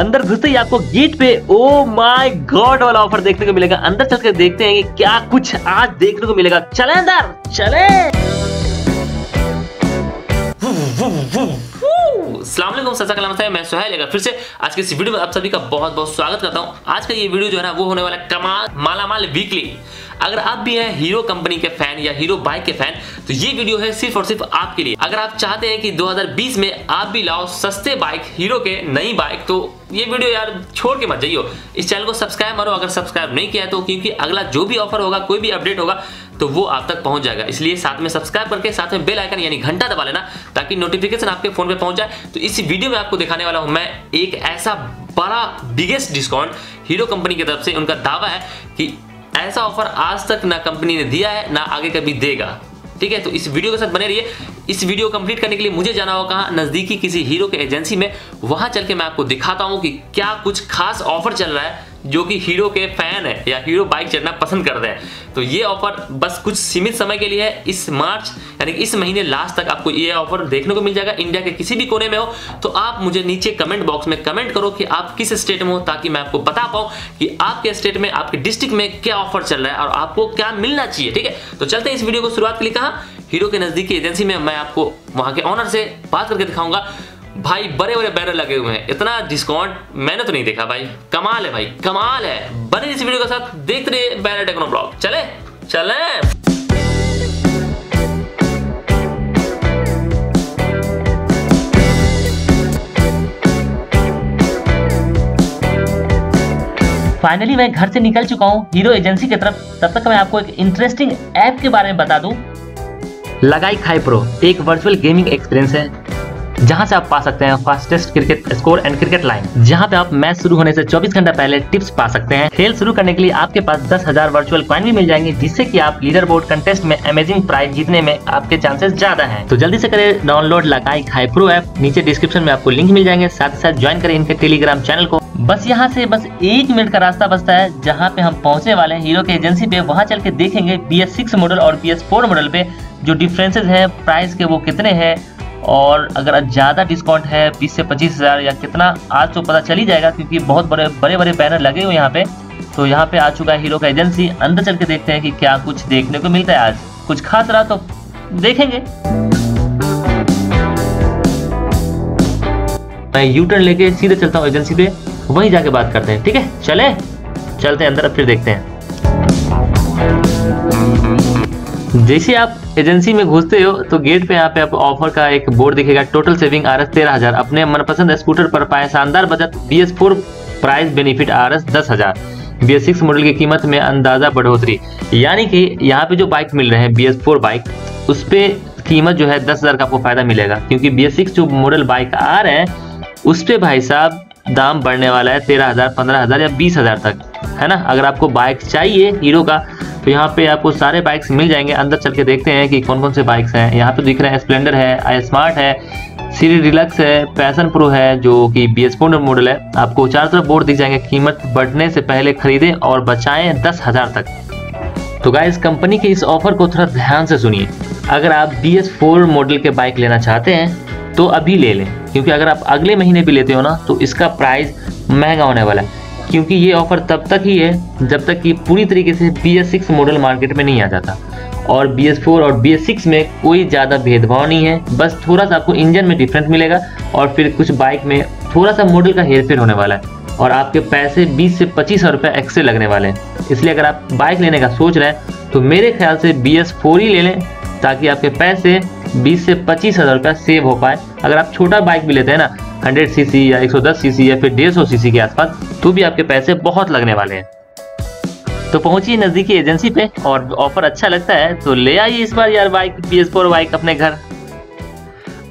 अंदर घुसते ही आपको गेट पे ओ माय गॉड वाला ऑफर देखने को मिलेगा। अंदर चलकर देखते हैं कि क्या कुछ आज देखने को मिलेगा। चले अंदर चले। अस्सलाम वालेकुम, सच्चा कलाम से मैं सोहेल लेकर फिर से आज की इस वीडियो में आप सभी का बहुत बहुत स्वागत करता हूँ। आज का ये वीडियो जो है ना वो होने वाला कमाल मालामाल वीकली। अगर आप भी हैं हीरो कंपनी के फैन या हीरो बाइक के फैन तो ये वीडियो है सिर्फ और सिर्फ आपके लिए। अगर आप चाहते हैं कि 2020 में आप भी लाओ सस्ते बाइक हीरो के नई बाइक तो ये वीडियो यार छोड़ के मत जाइयो। इस चैनल को सब्सक्राइब मारो अगर सब्सक्राइब नहीं किया है तो, क्योंकि अगला जो भी ऑफर होगा कोई भी अपडेट होगा तो वो आप तक पहुंच जाएगा। इसलिए साथ में सब्सक्राइब करके साथ में बेल आइकन यानी घंटा दबा लेना ताकि नोटिफिकेशन आपके फोन पे पहुंच जाए। तो इस वीडियो में आपको दिखाने वाला हूं मैं एक ऐसा बड़ा बिगेस्ट डिस्काउंट हीरो कंपनी की तरफ से। उनका दावा है कि ऐसा ऑफर आज तक ना कंपनी ने दिया है ना आगे कभी देगा। ठीक है, तो इस वीडियो के साथ बने रहिए। इस वीडियो कंप्लीट करने के लिए मुझे जाना होगा कहाँ, नजदीकी किसी हीरो के एजेंसी में। वहां चल के मैं आपको दिखाता हूँ कि क्या कुछ खास ऑफर चल रहा है जो कि हीरो के फैन है या हीरो बाइक चलना पसंद करते हैं। तो ये ऑफर बस कुछ सीमित समय के लिए है। इस मार्च यानी इस महीने लास्ट तक आपको ये ऑफर देखने को मिल जाएगा। इंडिया के किसी भी कोने में हो तो आप मुझे नीचे कमेंट बॉक्स में कमेंट करो कि आप किस स्टेट में हो, ताकि मैं आपको बता पाऊँ कि आपके स्टेट में आपके डिस्ट्रिक्ट में क्या ऑफर चल रहा है और आपको क्या मिलना चाहिए। ठीक है, तो चलते हैं इस वीडियो को शुरुआत के लिए कहाँ, हीरो के नजदीकी एजेंसी में। मैं आपको वहाँ के ऑनर से बात करके दिखाऊंगा। भाई बड़े बड़े बैनर लगे हुए हैं, इतना डिस्काउंट मैंने तो नहीं देखा। भाई कमाल है, भाई कमाल है। बने इस वीडियो के साथ, देखते रहिए बहरा टेक्नो ब्लॉग। चले चले। फाइनली मैं घर से निकल चुका हूँ हीरो एजेंसी की तरफ। तब तक मैं आपको एक इंटरेस्टिंग ऐप के बारे में बता दूं। लगाई खाई प्रो एक वर्चुअल गेमिंग एक्सपीरियंस है जहां से आप पा सकते हैं fastest cricket score and cricket line, जहां पे आप मैच शुरू होने से 24 घंटा पहले टिप्स पा सकते हैं। खेल शुरू करने के लिए आपके पास 10,000 वर्चुअल कॉइन भी मिल जाएंगे, जिससे कि आप लीडर बोर्ड कंटेस्ट में अमेजिंग प्राइज जीतने में आपके चांसेस ज्यादा हैं। तो जल्दी से करें डाउनलोड लगाई खाई प्रो ऐप। नीचे डिस्क्रिप्शन में आपको लिंक मिल जाएंगे। साथ ही साथ ज्वाइन करें इनके टेलीग्राम चैनल को। बस यहाँ से बस 1 मिनट का रास्ता बचता है जहाँ पे हम पहुँचने वाले हैं हीरो के एजेंसी पे। वहाँ चल के देखेंगे BS6 मॉडल और BS4 मॉडल पे जो डिफरेंसेज है प्राइस के वो कितने हैं, और अगर ज़्यादा डिस्काउंट है 20 से 25,000 या कितना आज तो पता चली जाएगा, क्योंकि बहुत बड़े बैनर लगे हुए यहाँ पे। तो यहाँ पे आ चुका है हीरो का एजेंसी। अंदर चल के देखते हैं कि क्या कुछ देखने को मिलता है आज, कुछ खास रहा तो देखेंगे। मैं यू टर्न लेके सीधे चलता हूँ एजेंसी पे, वहीं जाके बात करते हैं। ठीक है, चले चलते हैं अंदर, अब फिर देखते हैं। जैसे आप एजेंसी में घुसते हो तो गेट पे यहाँ पे आपको ऑफर का एक बोर्ड दिखेगा। टोटल सेविंग RS 13,000, अपने मनपसंद स्कूटर पर पाए शानदार बचत। BS4 price benefit RS 10,000, BS6 model की कीमत में अंदाजा बढ़ोतरी। यानी कि यहाँ पे जो बाइक मिल रहे हैं BS4 बाइक, उस पे कीमत जो है 10,000 का आपको फायदा मिलेगा, क्योंकि BS6 जो मॉडल बाइक आ रहे हैं उस पे भाई साहब दाम बढ़ने वाला है 13,000, 15,000 या 20,000 तक, है ना। अगर आपको बाइक चाहिए हीरो का तो यहाँ पे आपको सारे बाइक्स मिल जाएंगे। अंदर चल के देखते हैं कि कौन कौन से बाइक्स हैं। यहाँ पे दिख रहे हैं स्प्लेंडर है, i-Smart है, सेरी रिलैक्स है, पैशन प्रो है जो कि BS4 मॉडल है। आपको चारों तरफ बोर्ड दिख जाएंगे, कीमत बढ़ने से पहले खरीदें और बचाएं 10,000 तक। तो गाइस कंपनी के इस ऑफर को थोड़ा ध्यान से सुनिए। अगर आप BS4 मॉडल के बाइक लेना चाहते हैं तो अभी ले लें, क्योंकि अगर आप अगले महीने भी लेते हो ना तो इसका प्राइस महंगा होने वाला है। क्योंकि ये ऑफर तब तक ही है जब तक कि पूरी तरीके से BS6 मॉडल मार्केट में नहीं आ जाता, और BS4 और BS6 में कोई ज़्यादा भेदभाव नहीं है। बस थोड़ा सा आपको इंजन में डिफरेंस मिलेगा और फिर कुछ बाइक में थोड़ा सा मॉडल का हेरफेर होने वाला है, और आपके पैसे 20 से 25,000 रुपये एक्स्ट्रा लगने वाले हैं। इसलिए अगर आप बाइक लेने का सोच रहे हैं तो मेरे ख्याल से BS4 ही ले लें, ताकि आपके पैसे 20 से 25,000 रुपये सेव हो पाए। अगर आप छोटा बाइक भी लेते हैं ना 100 सीसी या 110 सीसी या फिर 150 सीसी के आसपास, तो भी आपके पैसे बहुत लगने वाले हैं। तो पहुंचिए नजदीकी एजेंसी पे, और ऑफर अच्छा लगता है तो ले आइए इस बार यार बाइक BS4 बाइक अपने घर।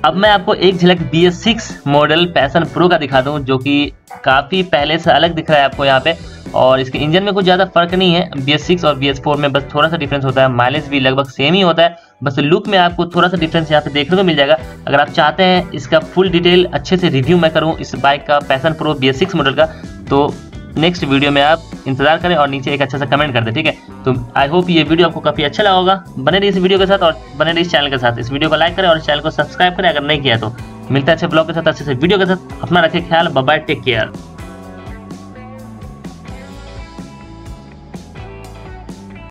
अब मैं आपको एक झलक BS6 मॉडल पैशन प्रो का दिखा दूं, जो कि काफ़ी पहले से अलग दिख रहा है आपको यहाँ पे। और इसके इंजन में कुछ ज़्यादा फर्क नहीं है BS6 और BS4 में, बस थोड़ा सा डिफरेंस होता है। माइलेज भी लगभग सेम ही होता है, बस लुक में आपको थोड़ा सा डिफरेंस यहाँ पे देखने को मिल जाएगा। अगर आप चाहते हैं इसका फुल डिटेल अच्छे से रिव्यू मैं करूँ इस बाइक का पैशन प्रो BS6 मॉडल का, तो नेक्स्ट वीडियो में आप इंतजार करें और नीचे एक अच्छा सा कमेंट कर दें। ठीक है, तो आई होप ये वीडियो आपको काफ़ी अच्छा लगा होगा। बने रहिए इस वीडियो के साथ और बने रहिए इस चैनल के साथ। इस वीडियो को लाइक करें और इस चैनल को सब्सक्राइब करें अगर नहीं किया तो। मिलता है अच्छे ब्लॉग के साथ, अच्छे से वीडियो के साथ। अपना रखें ख्याल, बाय बाय, टेक केयर।